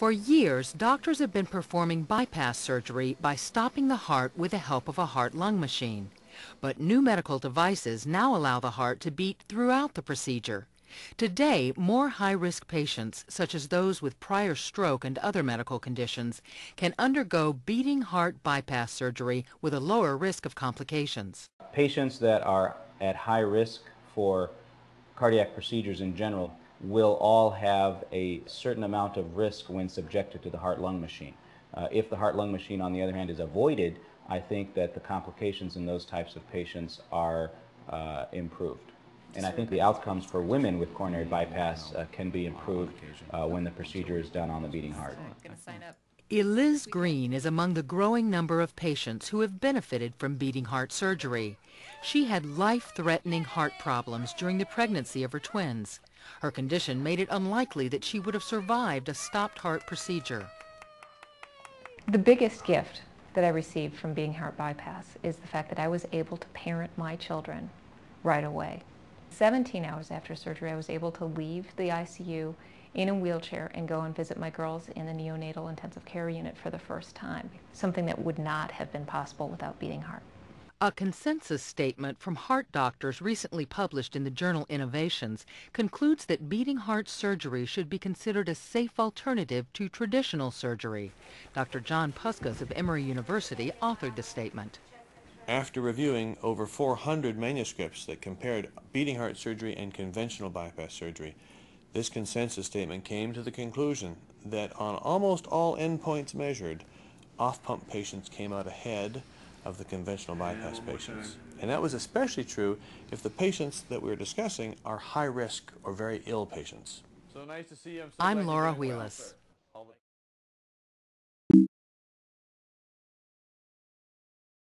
For years, doctors have been performing bypass surgery by stopping the heart with the help of a heart-lung machine. But new medical devices now allow the heart to beat throughout the procedure. Today, more high-risk patients, such as those with prior stroke and other medical conditions, can undergo beating heart bypass surgery with a lower risk of complications. Patients that are at high risk for cardiac procedures in general will all have a certain amount of risk when subjected to the heart-lung machine. If the heart-lung machine, on the other hand, is avoided, I think that the complications in those types of patients are improved. And I think the outcomes for women with coronary bypass can be improved when the procedure is done on the beating heart. Eliz Greene is among the growing number of patients who have benefited from beating heart surgery. She had life-threatening heart problems during the pregnancy of her twins. Her condition made it unlikely that she would have survived a stopped heart procedure. The biggest gift that I received from beating heart bypass is the fact that I was able to parent my children right away. 17 hours after surgery, I was able to leave the ICU in a wheelchair and go and visit my girls in the neonatal intensive care unit for the first time, something that would not have been possible without beating heart. A consensus statement from heart doctors recently published in the journal Innovations concludes that beating heart surgery should be considered a safe alternative to traditional surgery. Dr. John Puskas of Emory University authored the statement. After reviewing over 400 manuscripts that compared beating heart surgery and conventional bypass surgery, this consensus statement came to the conclusion that on almost all endpoints measured, off-pump patients came out ahead of the conventional bypass patients. And that was especially true if the patients that we were discussing are high risk or very ill patients. I'm Laura Wheelis.